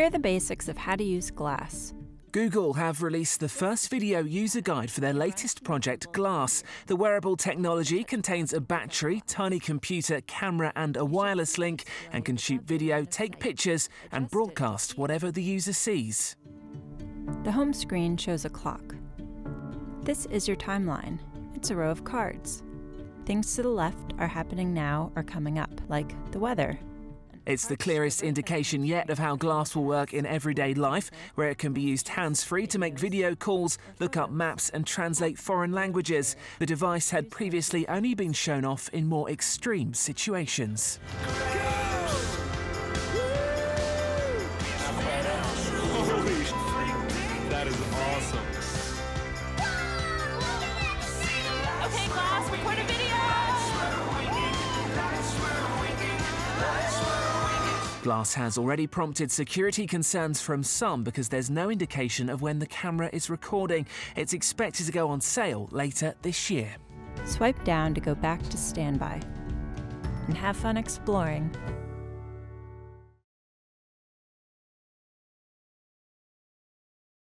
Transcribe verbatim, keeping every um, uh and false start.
Here are the basics of how to use Glass. Google have released the first video user guide for their latest project, Glass. The wearable technology contains a battery, tiny computer, camera and a wireless link, and can shoot video, take pictures and broadcast whatever the user sees. The home screen shows a clock. This is your timeline. It's a row of cards. Things to the left are happening now or coming up, like the weather. It's the clearest indication yet of how Glass will work in everyday life, where it can be used hands-free to make video calls, look up maps and translate foreign languages. The device had previously only been shown off in more extreme situations. Holy freak, that is awesome. Okay, Glass, record a video! Glass has already prompted security concerns from some because there's no indication of when the camera is recording. It's expected to go on sale later this year. Swipe down to go back to standby and have fun exploring.